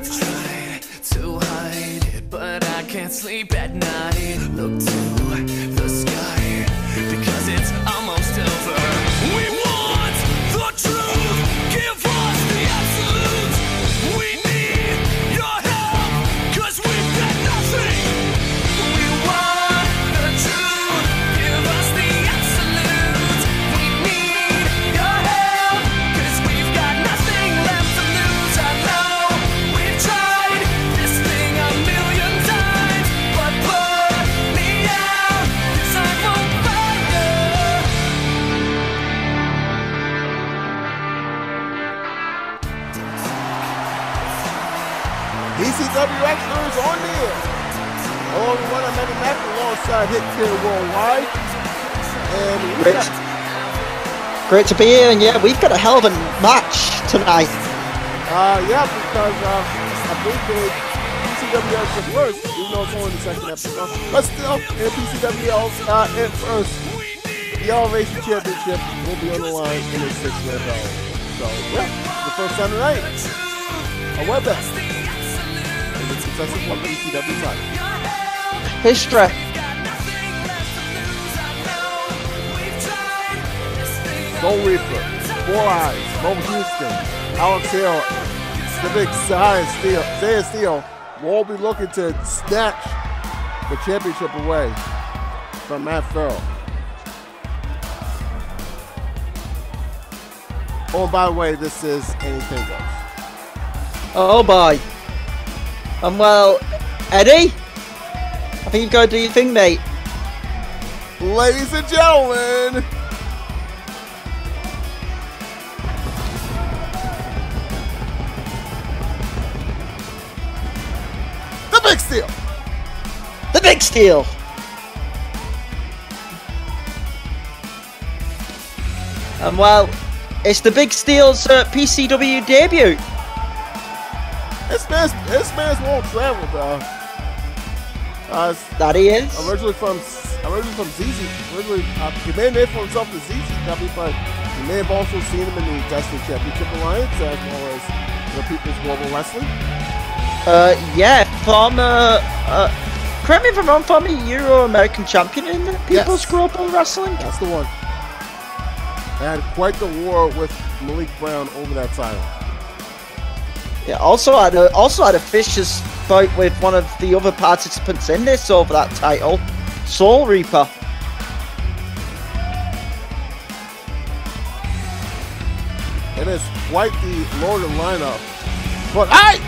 I've tried to hide it, but I can't sleep at night. Look to the sky, because it's almost over. We want the truth, give us the absolute. We need your help, cause we've got nothing. We want the truth, give us the absolute. We need your help, cause we've got nothing left to lose. I know we've tried this thing a million times, but put me out, cause I'm a fighter. PCWX is on there. All we want to Eddie Mac alongside Hitkid WorldWide. And we got Great to be here, and yeah, we've got a hell of a match tonight. Yeah, because I believe the PCWX was worse, even though it's only the second episode. But still, in PCWX in first, the Elevation Championship will be on the line in a 6-minute battle. So, yeah, the first time tonight. However, it's a successful one for PCW title. History. Soul Reaper, Four Eyes, Mo Houston, Alex Hale, the big Zaiah Steel will all be looking to snatch the championship away from Matt Pharaoh. Oh, by the way, this is anything else. Oh boy. And well, Eddie, I think you've got to do your thing, mate. Ladies and gentlemen, the big steal. The big steal. And well, it's the big steal's PCW debut. This man's won't travel though. That he is. He made a name for himself in ZZW, but you may have also seen him in the Destiny Championship Alliance as well as the People's Global Wrestling. Yeah, former. Correct me if I'm wrong. Former Euro-American champion in the People's Global Wrestling. That's the one. Had quite the war with Malik Brown over that title. Yeah, also had a vicious fight with one of the other participants in this over that title, Soul Reaper. It is quite the loaded lineup. But aye!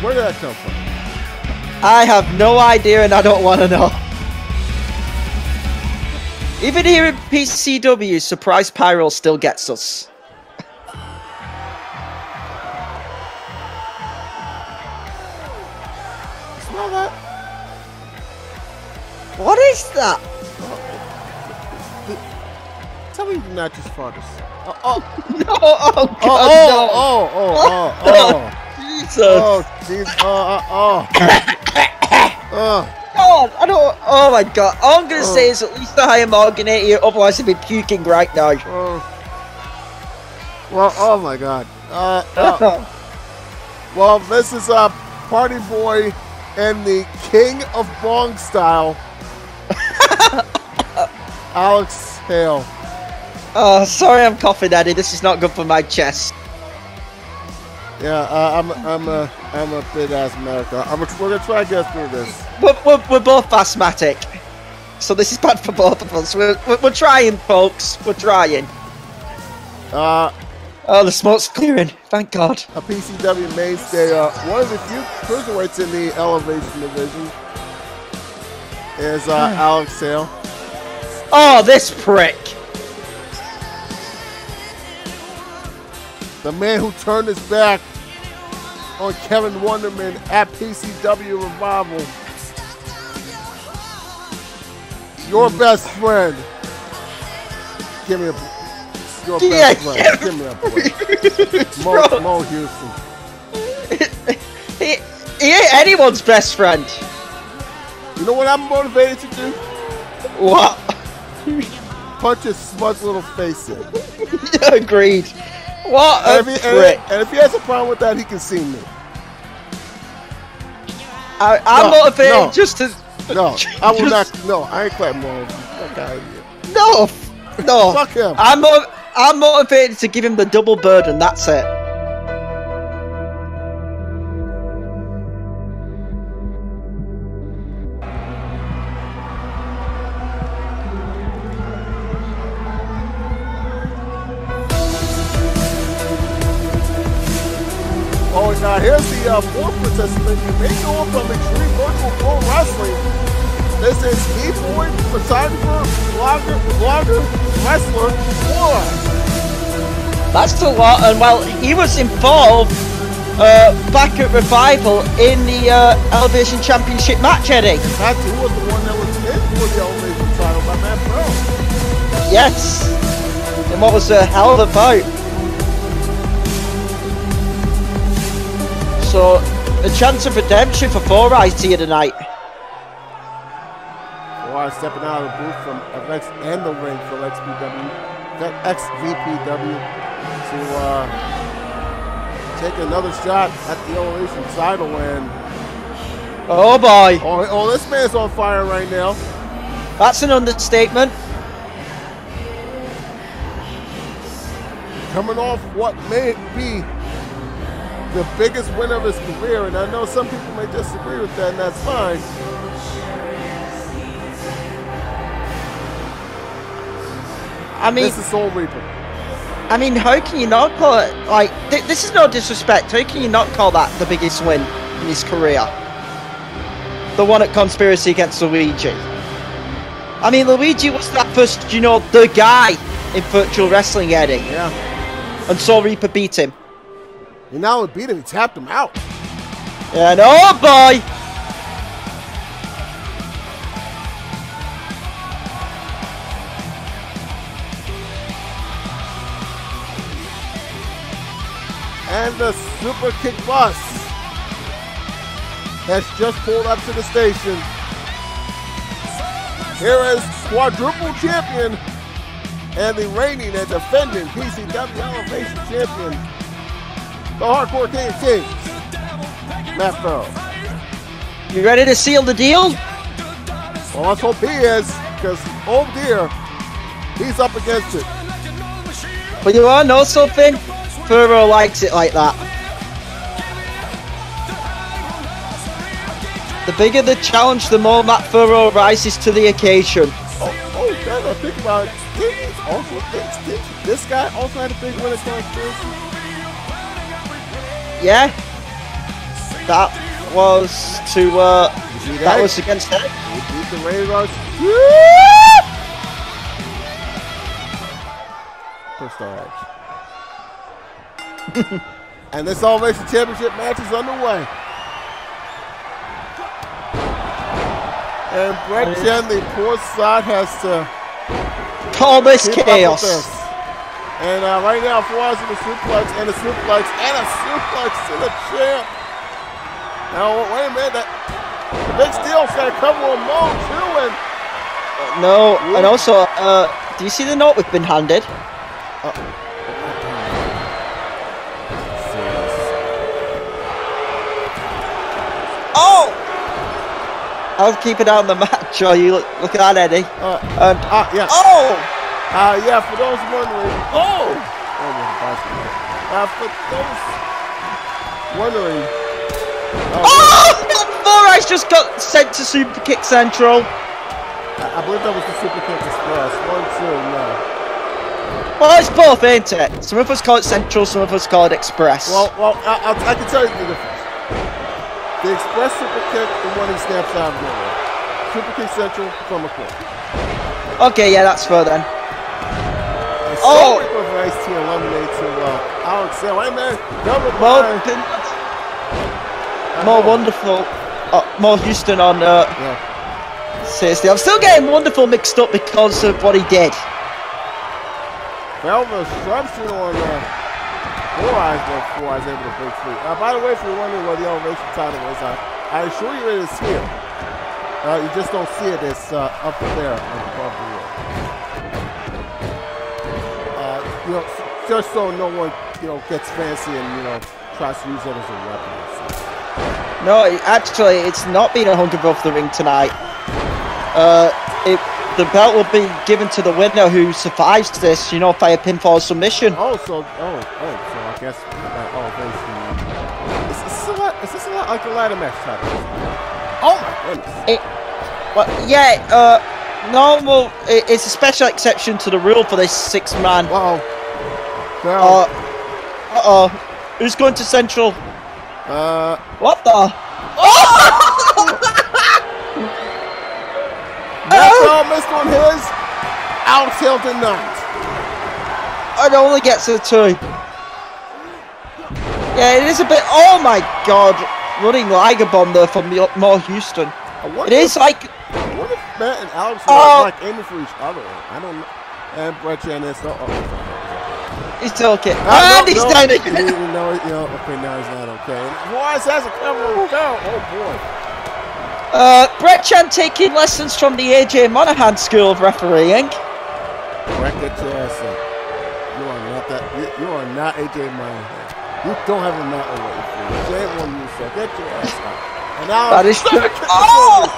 Where did that come from? I have no idea, and I don't want to know. Even here in PCW, Surprise Pyro still gets us. Smell that? What is that? Tell me you did not just fart us. Oh, God, no. Jesus. Oh, Jesus. God, I don't. Oh my God! All I'm gonna say is at least the higher Morgan here, otherwise I'd be puking right now. Well, oh my God. Well, this is a Party Boy and the King of Bong style. Alex Hale. Oh, sorry, I'm coughing, Eddie. This is not good for my chest. Yeah, I'm a big asthmatic. We're gonna try and get through this. We're both asthmatic, so this is bad for both of us. We're trying, folks. We're trying. Oh, the smoke's clearing. Thank God. A PCW mainstay. One of the few cruiserweights in the Elevation division is Alex Hale. Oh, this prick. The man who turned his back on Kevin Wonderman at PCW Revival. Your best friend. Give me a... Your best friend. Yeah. Give me a break. Mo Houston. He ain't anyone's best friend. You know what I'm motivated to do? What? Punch his smug little face in. Agreed. What a prick. And if he has a problem with that, he can see me. I ain't clapping more. Fuck out of here. No, no. Fuck him. I'm motivated to give him the double burden. That's it. Oh, now here's the fourth participant. You may know him from Extreme Virtual Pro Wrestling. This is E-Point, photographer, blogger, wrestler, Four Eyes. That's a lot. And well, he was involved back at Revival in the Elevation Championship match, Eddie. Exactly. He was the one that was in for the Elevation title by Matt Pharaoh. Yes. And what was a hell of a fight. So, a chance of redemption for Four Eyes here tonight. Four Eyes stepping out of the booth from FX and the ring for XVPW to take another shot at the Elevation title win. Oh boy! Oh, this man's on fire right now. That's an understatement. Coming off what may be the biggest win of his career, and I know some people may disagree with that, and that's fine. I mean, this is Soul Reaper. I mean, how can you not call it, like, this is no disrespect, how can you not call that the biggest win in his career? The one at Conspiracy against Luigi. I mean, Luigi was that first, you know, the guy in virtual wrestling, Eddie. Yeah. And Soul Reaper beat him. And now it beat him, he tapped him out. And oh boy! And the super kick bus has just pulled up to the station. Here is quadruple champion and the reigning and defending PCW Elevation Champion, the Hardcore King of Kings, Matt Pharaoh. You ready to seal the deal? Well, let's hope he is, because, oh dear, he's up against it. But you want to know something? Pharaoh likes it like that. The bigger the challenge, the more Matt Pharaoh rises to the occasion. Oh, man, I think about it. This guy also had a big win at Conspiracy. Yeah, that was to that was against him. He beat the Raiders. First off, and this Elevation Championship match is underway. And Brett Chan, the poor side, has to call this chaos. And right now, Four Eyes with a suplex, and a suplex, and a suplex to the champ. Now, wait a minute. Big Steel's got to cover on Mo, too. And and also, do you see the note we've been handed? Oh! I'll keep it out of the match. Oh, you look at that, Eddie. Yeah. Oh! Yeah, for those wondering, Four Eyes just got sent to Super Kick Central. I believe that was the Super Kick Express. 1, 2, no. Well, it's both, ain't it? Some of us call it Central, some of us call it Express. Well, I can tell you the difference. The Express Super Kick, the one he snaps out of the way. Super Kick Central from a corner. Okay, yeah, that's fair then. Oh! Ice T eliminates Alex Hale. Hey man, double blind. More wonderful. Mo Houston on. Yeah. Seriously, I'm still getting wonderful mixed up because of what he did. Velvet Shrubstream on Four Eyes, but Four Eyes able to break free. By the way, if you're wondering where the Elevation title is, I assure you it is here. You just don't see it. It's up there above the wall. You know, just so no one you know, gets fancy and, you know, tries to use it as a weapon. So. No, actually, it's not been 100 above the ring tonight. The belt will be given to the winner who survives this, you know, via pinfall or submission. Oh, so, so I guess, basically. Is this a lot like a ladder match type of thing? Oh my goodness. Normal, it's a special exception to the rule for this six-man. Wow. Well. Who's going to Central? What the? All missed on his. Alex Hale did not. It only gets to the two. Yeah, it is a bit. Oh my God, running Liger Bomb there from the Mo Houston. It is like. What if Matt and Alex are like aiming for each other? I don't know. And Brett Chan is so. He's still okay. And he's down again. Okay, now he's not okay. Why is that a cover down? Oh boy. Brett Chan taking lessons from the AJ Monaghan School of Refereeing. Correct it, Jason. You are not that. You are not AJ Monaghan. You don't have a not away for you. Jay won you, so get your ass out. And now that is true. Oh!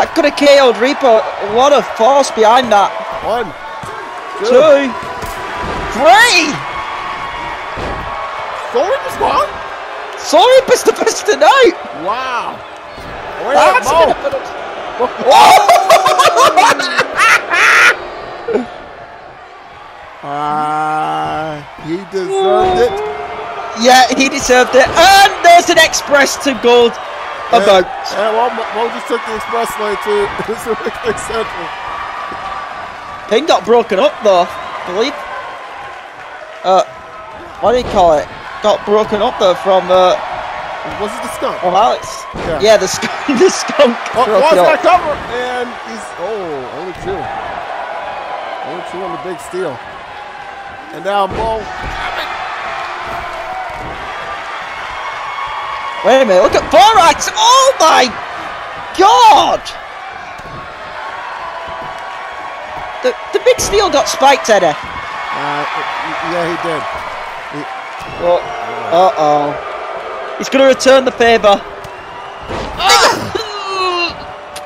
That could have KO'd Reaper. What a force behind that. One. Two. 3! Soul Reaper's gone? Soul Reaper's the best tonight! Wow! That's gonna put it... Whoa! He deserved it. Yeah, he deserved it. And there's an Express to Gold. About. Yeah, well, Mo just took the Expressway to Central. Thing got broken up though, I believe. What do you call it? Got broken up though from was it the skunk? From Alex. Yeah, the skunk. The skunk. Oh, that cover? And he's only two. Only two on the big steal. And now Mo. Wait a minute! Look at Four Eyes. Oh my God! The big steal got spiked, Eddie. Yeah, he did. He's going to return the favour.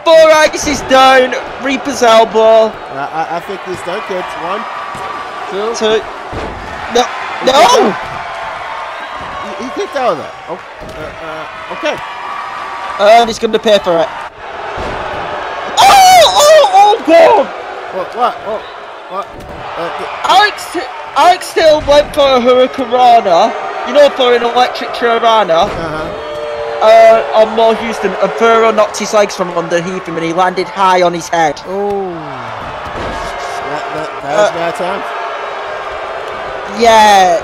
Four Eyes is down. Reaper's elbow. I think he's done, kids. One, two. No. No! He kicked out of that. Okay. And he's going to pay for it. Oh, God! What? Alex still went for a Hurricanrana, you know, for an electric Tirana. On Mo Houston, and Pharaoh knocked his legs from underneath him and he landed high on his head. Oh. That was bad time. Yeah.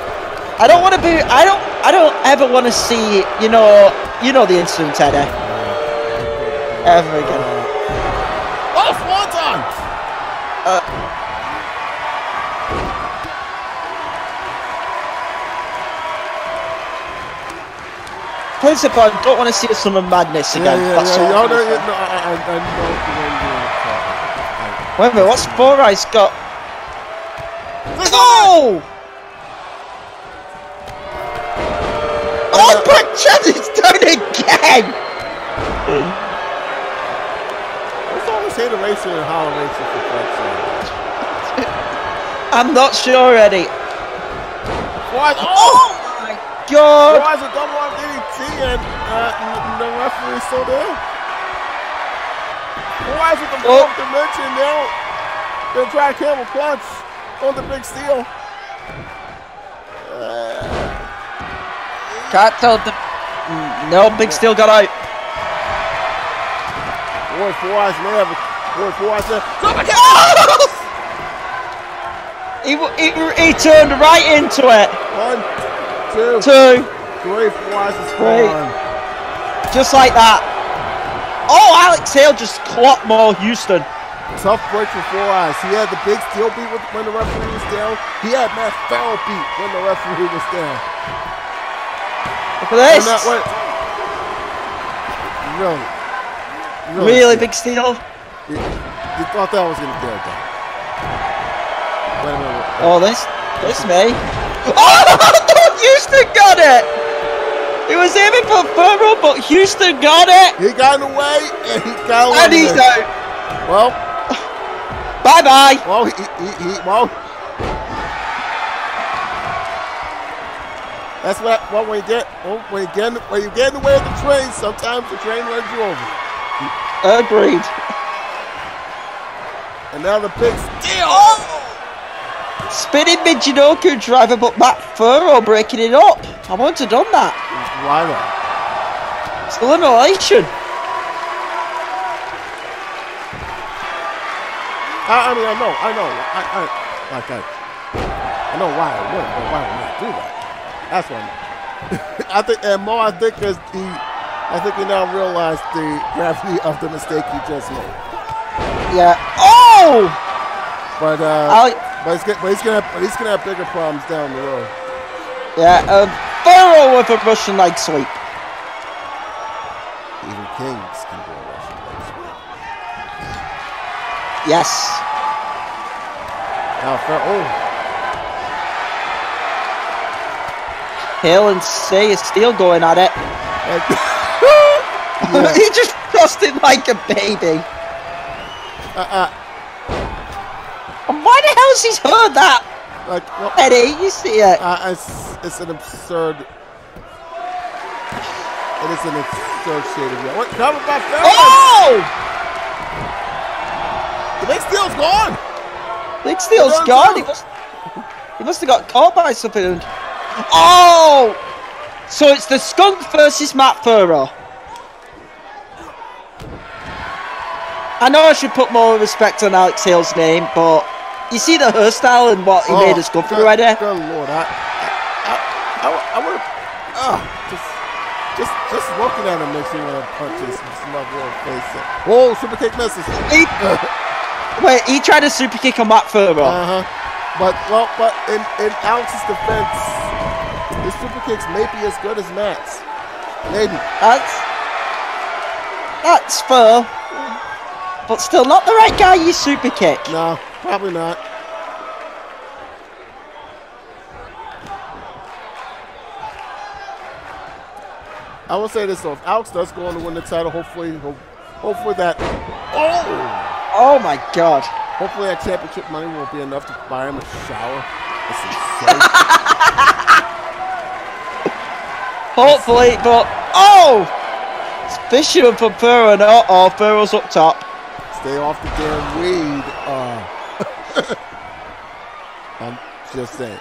I don't ever want to see, you know the incident, Eddie. Ever again. Please, I don't want to see a Summer Madness again. Wait a minute, what's Four Eyes got? Oh! Oh, Brett Chan is done again! What's all this iteration and how racing for Brett Chan? I'm not sure, Eddie. What? Oh! God. Why is it double on DDT and the referee is still there? Why is it the fourth dimension now? They'll try to camel clutch on the big steal. Can't tell the... No, big steal got out. Boy, Four Eyes may have a... Boy, Four Eyes there. Somebody else! He turned right into it. One. Two. Three. Four Eyes is gone. Just like that. Oh, Alex Hale just clocked Mo Houston. Tough break for Four Eyes. He had the big steal beat when the referee was down. He had Matt Pharaoh beat when the referee was down. Look at this. Really big steal. You thought that was going to do it. Wait a minute. Oh, this. It's me. Oh, Houston got it! He was aiming for Pharaoh, but Houston got it! He got away, and he got away. And he's out. Well. Bye-bye. Well, well. That's what, well, when you get in the way of the train, sometimes the train runs you over. Agreed. And now the big steal. Oh! Spinning Mijinoku driver, but Matt Pharaoh breaking it up. I wouldn't have done that. Why not? It's elimination. I mean, I know why I wouldn't, but why would I do that? That's why. I think, and Mo, I think he now realized the gravity of the mistake he just made. Yeah. Oh. But he's gonna have bigger problems down the road. Yeah, Pharaoh with a Russian leg sweep. Even kings can do a Russian leg sweep. Yes. Now Pharaoh. Hale and Zaiah Steel going at it. He just tossed it like a baby. Why the hell has he heard that? Like, well, Eddie, you see it. It's an absurd. It is an absurd shade of yellow. What? Covered by Pharaoh. Oh! The Big Steel's gone. Big Steel's gone. He must have got caught by something. Oh! So it's the Skunk versus Matt Pharaoh. I know I should put more respect on Alex Hale's name, but you see the hairstyle and what he made us go through right there. Good lord, I would have. Just looking at him makes me want to punch his mother face. Whoa, super kick misses. Wait, he tried a super kick on Matt Pharaoh. But in Alex's defense, his super kicks may be as good as Matt's. Maybe. That's fair. But still not the right guy you super kick. No, probably not. I will say this though, if Alex does go on to win the title, hopefully that Oh my god. Hopefully that championship money will be enough to buy him a shower. That's insane. Hopefully, but oh! It's Fisherman from Pharaoh and uh-oh, Pharaoh's up top. Stay off the damn weed. I'm just saying.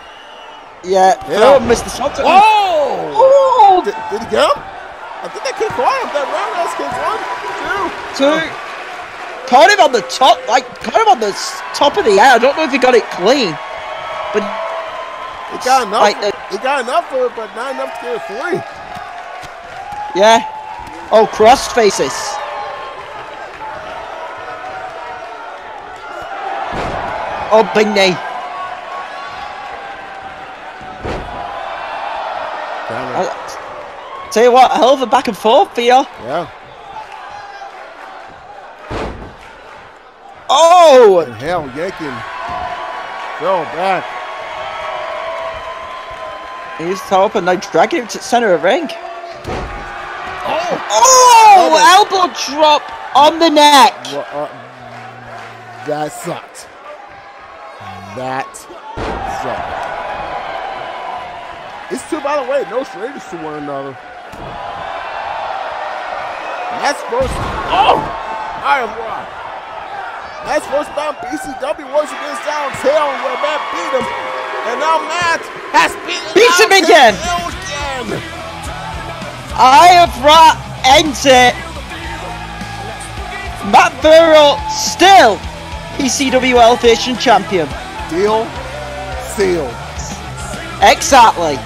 Yeah, Pharaoh missed the shot. Oh! Did he go? I think that kicked one. That roundhouse kicked one. Two. Caught him on the top, of the head. I don't know if he got it clean. But he got enough. He got enough for it, but not enough to get a three. Yeah. Oh, cross faces. Oh, big knee. Tell you what, hell of a back and forth for you. Yeah. Oh! And hell, yanking. Go back. He's top and they drag him to the center of the ring. Oh! Oh, elbow drop on the neck. That sucked. It's two, by the way, no strangers to one another. That's first. Oh! I am wrong. That's first bound PCW works against Alex Hale where Matt beat him. And now Matt has beat him again. I have brought ends it. Matt Pharaoh still PCW Elevation Champion. Deal sealed. Exactly.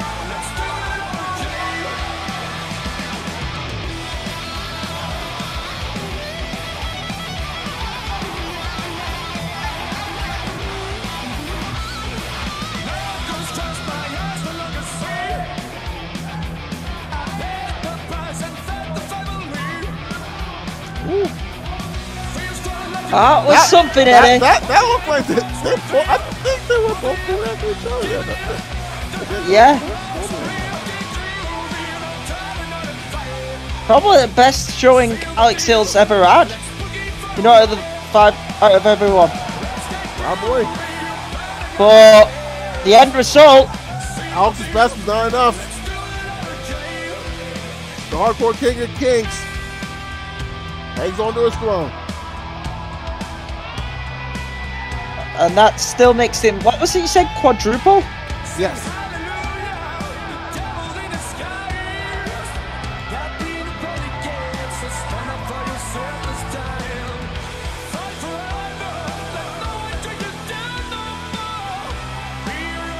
That was something, Eddie. That looked like that. I think they were. Yeah. Probably the best showing Alex Hale's ever had. You know, out of the five, out of everyone. Probably. But the end result, Alex's best was not enough. The Hardcore King of Kings hangs onto his throne. And that still makes him, what was it you said, quadruple? Yes.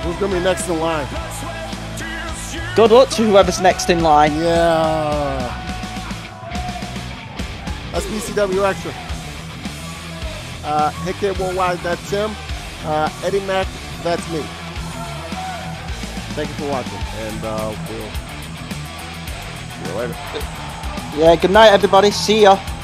Who's going to be next in line? Good luck to whoever's next in line. Yeah. That's PCW Extra. Hitkid WorldWide, that's him. Eddie Mac, that's me. Thank you for watching, and we'll see you later. Yeah, good night, everybody. See ya.